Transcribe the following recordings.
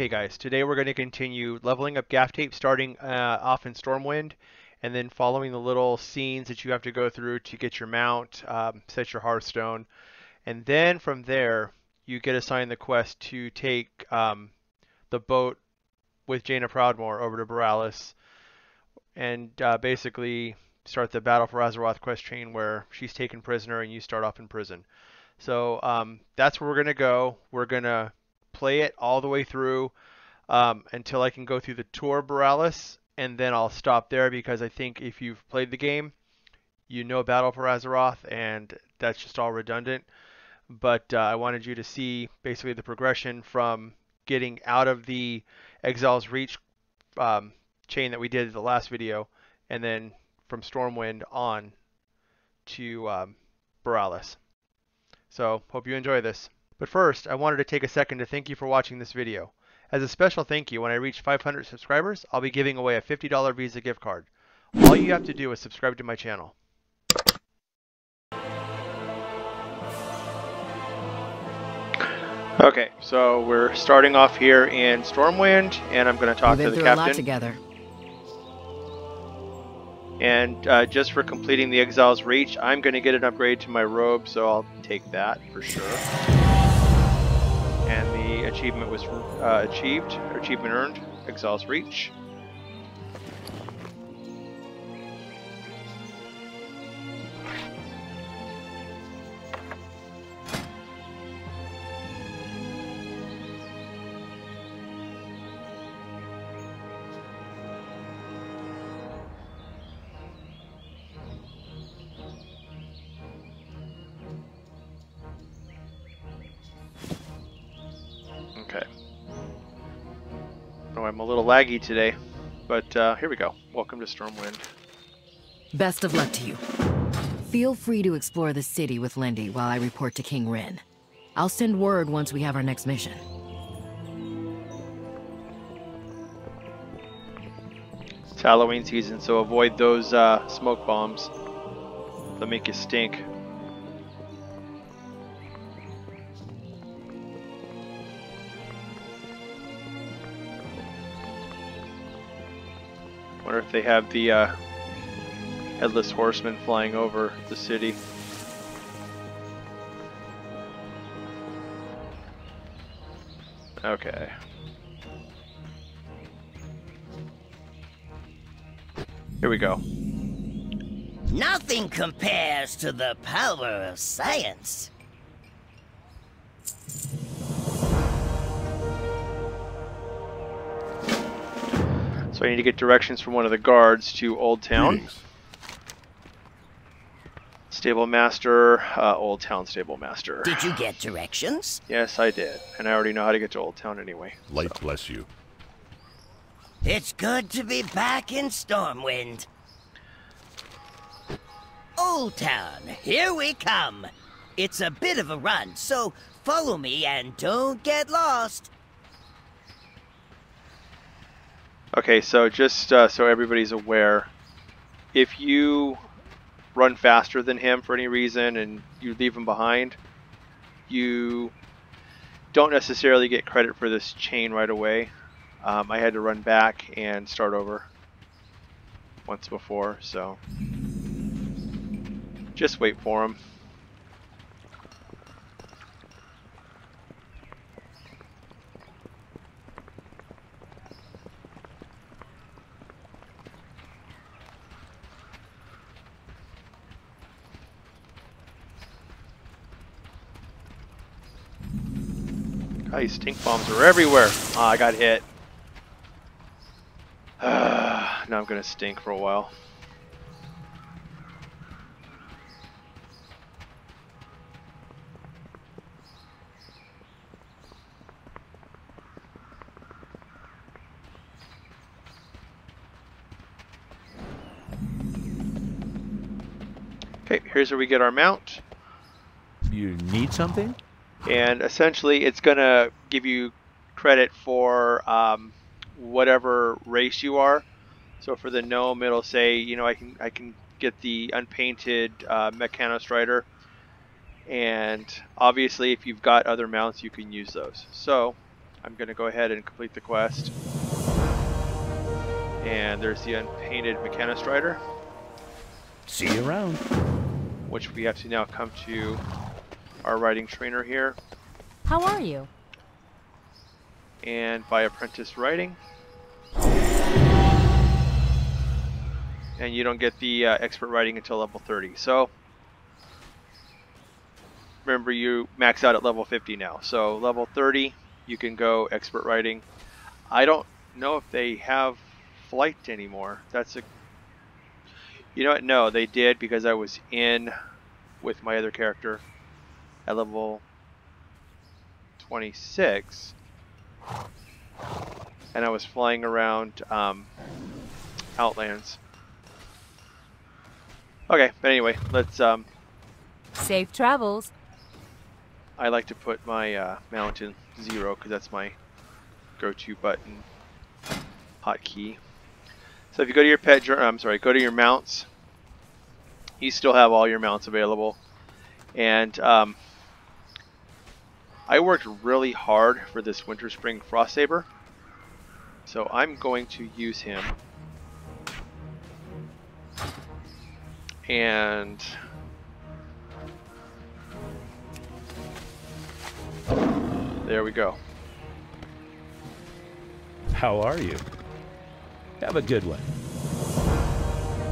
Okay guys, today we're going to continue leveling up gaff tape, starting off in Stormwind, and then following the little scenes that you have to go through to get your mount, set your hearthstone, and then from there you get assigned the quest to take the boat with Jaina Proudmore over to Boralus and basically start the Battle for Azeroth quest chain where she's taken prisoner and you start off in prison. So that's where we're going to go. We're going to play it all the way through until I can go through the tour of Boralus, and then I'll stop there, because I think if you've played the game, you know Battle for Azeroth, and that's just all redundant. But I wanted you to see basically the progression from getting out of the Exile's Reach chain that we did in the last video, and then from Stormwind on to Boralus. So hope you enjoy this. But first, I wanted to take a second to thank you for watching this video. As a special thank you, when I reach 500 subscribers, I'll be giving away a $50 Visa gift card. All you have to do is subscribe to my channel. Okay, so we're starting off here in Stormwind, and I'm going to talk to the captain. Together. And just for completing the Exile's Reach, I'm going to get an upgrade to my robe, so I'll take that for sure. And the achievement was achievement earned, Exile's Reach. I'm a little laggy today, but here we go. Welcome to Stormwind. Best of luck to you. Feel free to explore the city with Lindy while I report to King Rin. I'll send word once we have our next mission. It's Halloween season, so avoid those smoke bombs. They'll make you stink. Wonder if they have the headless horseman flying over the city. Okay. Here we go. Nothing compares to the power of science. So I need to get directions from one of the guards to Old Town. Greetings. Stable Master, Old Town Stable Master. Did you get directions? Yes, I did. And I already know how to get to Old Town anyway. Light so. Bless you. It's good to be back in Stormwind. Old Town, here we come. It's a bit of a run, so follow me and don't get lost. Okay, so just so everybody's aware, if you run faster than him for any reason and you leave him behind, you don't necessarily get credit for this chain right away. I had to run back and start over once before, so just wait for him. These stink bombs are everywhere. Ah, I got hit. Now I'm gonna stink for a while. Okay, here's where we get our mount. You need something? And essentially, it's going to give you credit for whatever race you are. So for the gnome, it'll say, you know, I can get the unpainted Mechanostrider. And obviously, if you've got other mounts, you can use those. So I'm going to go ahead and complete the quest. And there's the unpainted Mechanostrider. See you around. Which we have to now come to our riding trainer here. How are you? And by apprentice riding. And you don't get the expert riding until level 30. So remember, you max out at level 50 now. So level 30, you can go expert riding. I don't know if they have flight anymore. That's a... You know what? No, they did, because I was in with my other character at level 26. And I was flying around Outlands. Okay, but anyway, let's... Safe travels. I like to put my mountain 0, because that's my go-to button hotkey. So if you go to your pet journal, I'm sorry, go to your mounts. You still have all your mounts available. And I worked really hard for this Winterspring Frostsaber. So I'm going to use him. And there we go. How are you? Have a good one.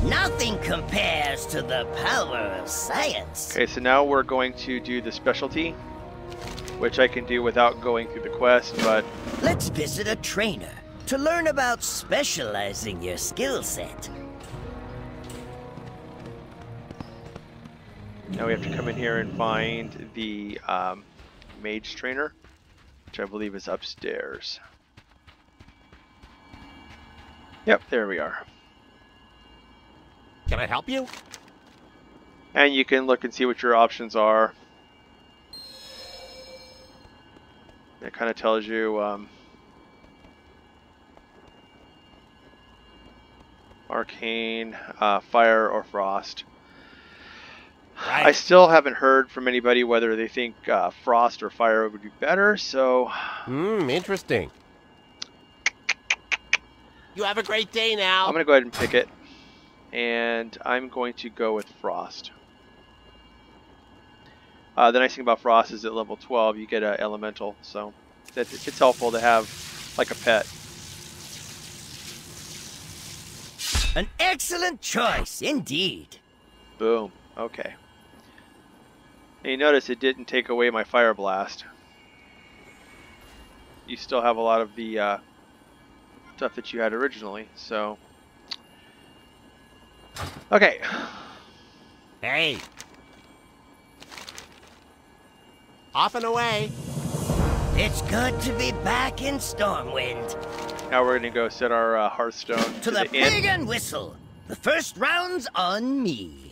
Nothing compares to the power of science. Okay, so now we're going to do the specialty, which I can do without going through the quest, but... Let's visit a trainer to learn about specializing your skill set. Now we have to come in here and find the mage trainer, which I believe is upstairs. Yep, there we are. Can I help you? And you can look and see what your options are. It kind of tells you arcane, fire, or frost. Right. I still haven't heard from anybody whether they think frost or fire would be better, so... Hmm, interesting. You have a great day now. I'm going to go ahead and pick it. And I'm going to go with frost. The nice thing about frost is at level 12 you get an elemental, so it's helpful to have like a pet. An excellent choice indeed. Boom. Okay. And you notice it didn't take away my fire blast. You still have a lot of the stuff that you had originally, so... Okay. Hey. Off and away. It's good to be back in Stormwind. Now we're going to go set our Hearthstone to the pig and whistle. The first round's on me.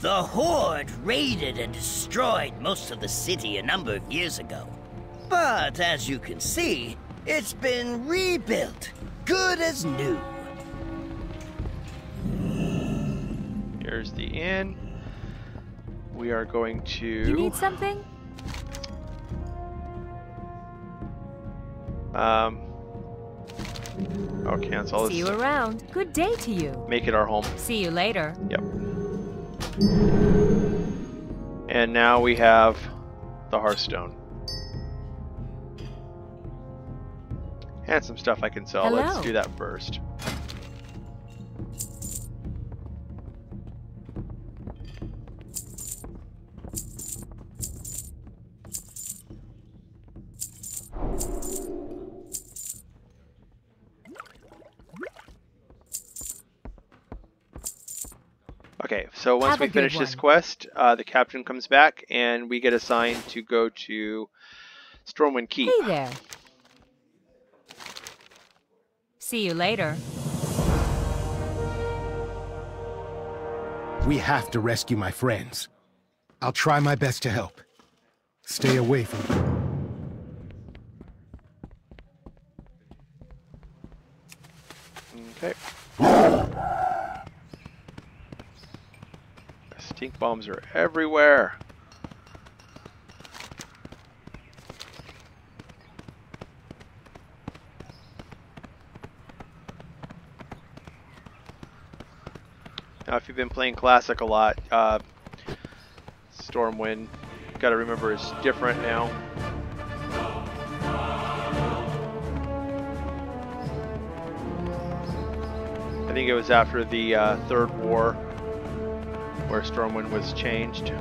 The Horde raided and destroyed most of the city a number of years ago. But as you can see, it's been rebuilt, good as new. Here's the inn. We are going to... You need something? I'll cancel this. See you around. Good day to you. Make it our home. See you later. Yep. And now we have the Hearthstone. And some stuff I can sell. Hello. Let's do that first. Okay, so once we finish this quest, the captain comes back and we get assigned to go to Stormwind Keep. Hey there. See you later. We have to rescue my friends. I'll try my best to help. Stay away from them. Okay. Stink bombs are everywhere. Now, if you've been playing Classic a lot, Stormwind, got to remember, is different now. I think it was after the Third War where Stormwind was changed.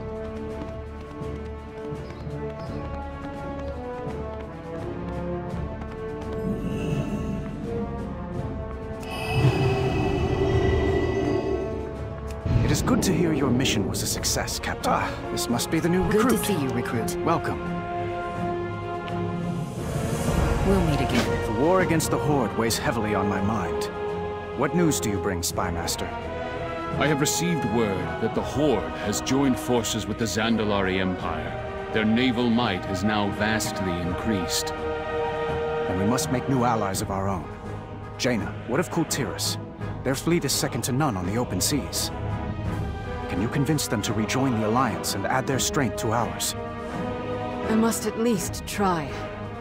Good to hear your mission was a success, Captain. Ah, this must be the new recruit. Good to see you, recruit. Welcome. We'll meet again. The war against the Horde weighs heavily on my mind. What news do you bring, Spymaster? I have received word that the Horde has joined forces with the Zandalari Empire. Their naval might is now vastly increased. And we must make new allies of our own. Jaina, what of Kul Tiras? Their fleet is second to none on the open seas. Can you convince them to rejoin the Alliance and add their strength to ours? I must at least try.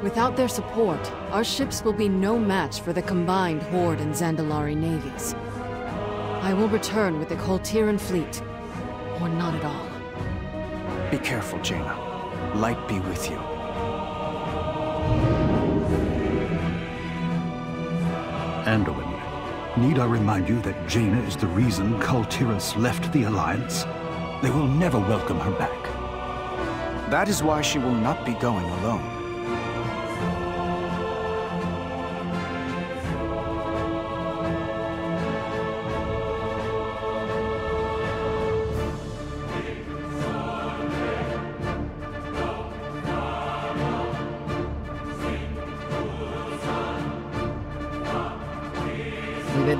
Without their support, our ships will be no match for the combined Horde and Zandalari navies. I will return with the Kul Tiran fleet, or not at all. Be careful, Jaina. Light be with you. Anduin. Need I remind you that Jaina is the reason Kul Tiras left the Alliance? They will never welcome her back. That is why she will not be going alone.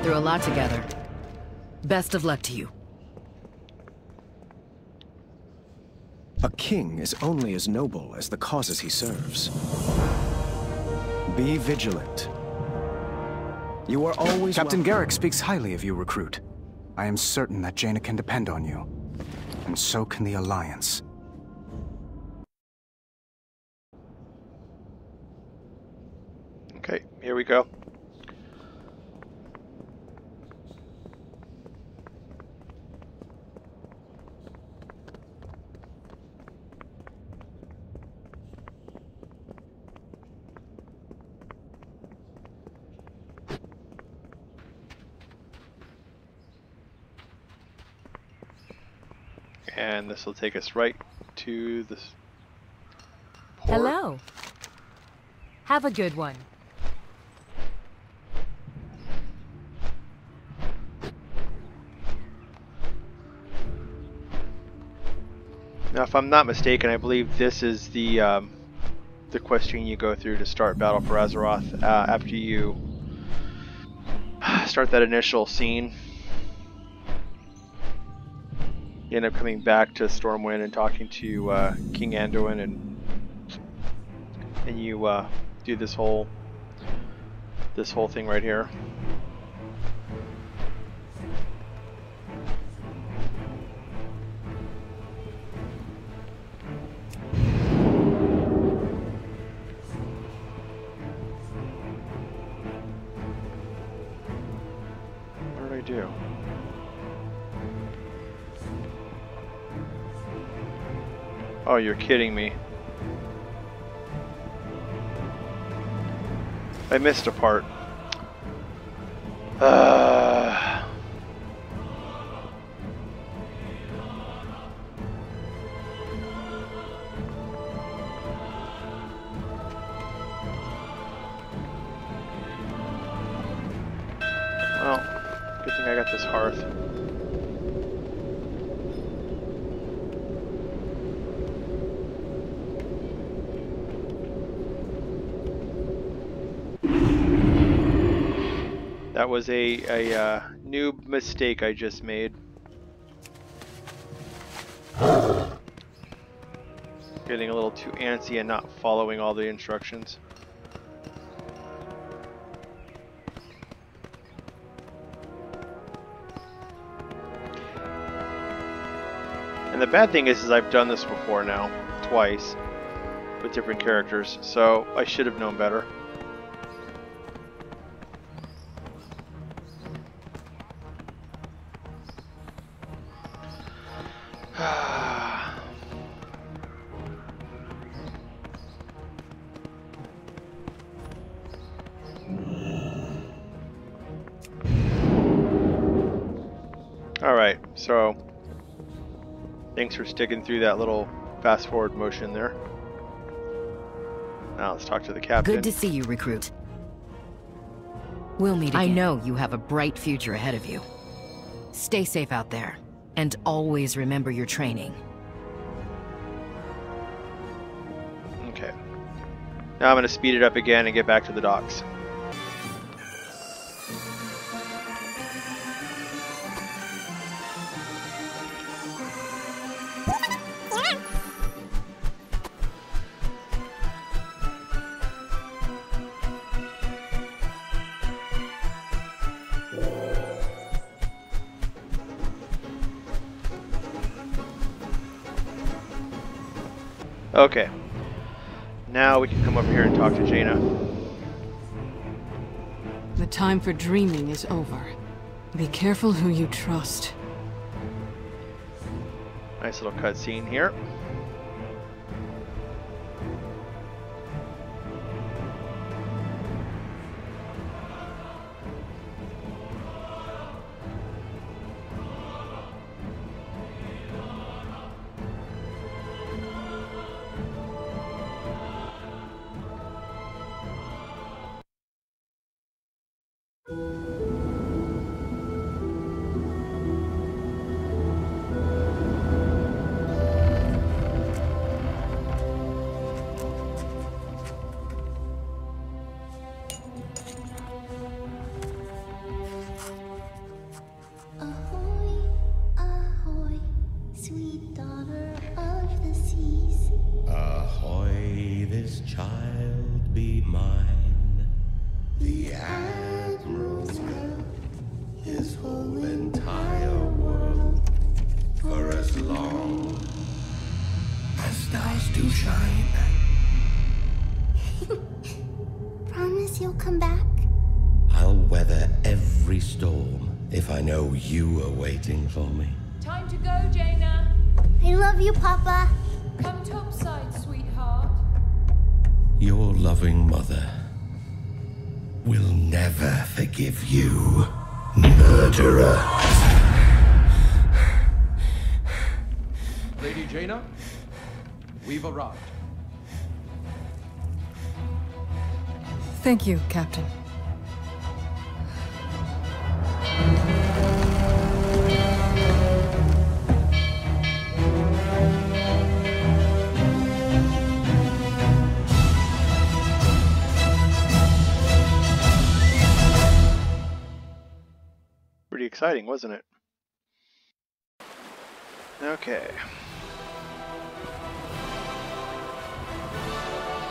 Through a lot together. Best of luck to you. A king is only as noble as the causes he serves. Be vigilant. You are always Captain Garrick speaks highly of you, recruit. I am certain that Jaina can depend on you, and so can the Alliance. Okay, here we go. And this will take us right to this port. Hello. Have a good one. Now, if I'm not mistaken, I believe this is the question you go through to start Battle for Azeroth after you start that initial scene. You end up coming back to Stormwind and talking to King Anduin, and you do this whole thing right here. What did I do? Oh, you're kidding me. I missed a part. Well, good thing I got this hearth. That was a noob mistake I just made. getting a little too antsy and not following all the instructions. And the bad thing is I've done this before now, twice, with different characters, so I should have known better. Alright, so thanks for sticking through that little fast forward motion there. Now let's talk to the captain. Good to see you, recruit. We'll meet again. I know you have a bright future ahead of you. Stay safe out there, and always remember your training. Okay. Now I'm going to speed it up again and get back to the docks. Okay, now we can come over here and talk to Jaina. The time for dreaming is over. Be careful who you trust. Nice little cutscene here. You were waiting for me. Time to go, Jaina. I love you, Papa. Come topside, sweetheart. Your loving mother will never forgive you, murderer. Lady Jaina, we've arrived. Thank you, Captain. Exciting, wasn't it? Okay.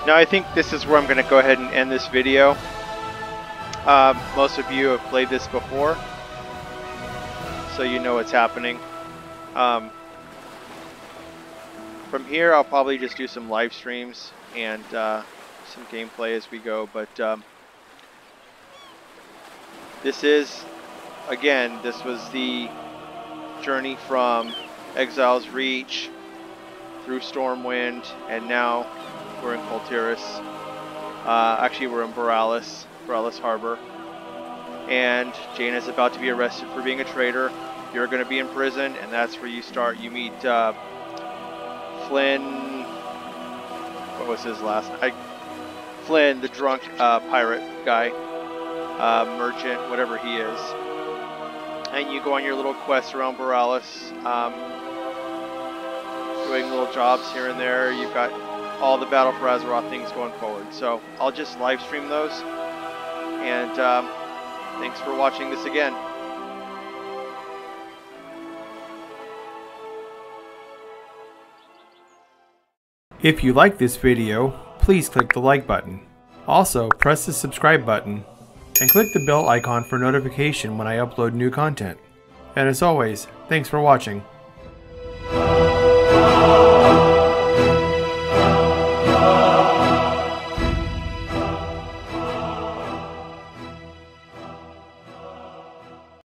Now I think this is where I'm going to go ahead and end this video. Most of you have played this before, so you know what's happening. From here I'll probably just do some live streams and some gameplay as we go, but this is... Again, this was the journey from Exile's Reach through Stormwind, and now we're in Kul Tiras. Actually, we're in Boralus Harbor. And Jaina's about to be arrested for being a traitor. You're going to be in prison, and that's where you start. You meet Flynn. What was his last name? Flynn, the drunk pirate guy, merchant, whatever he is. And you go on your little quests around Boralus, doing little jobs here and there. You've got all the Battle for Azeroth things going forward. So I'll just live stream those. And thanks for watching this again. If you like this video, please click the like button. Also, press the subscribe button and click the bell icon for notification when I upload new content. And as always, thanks for watching.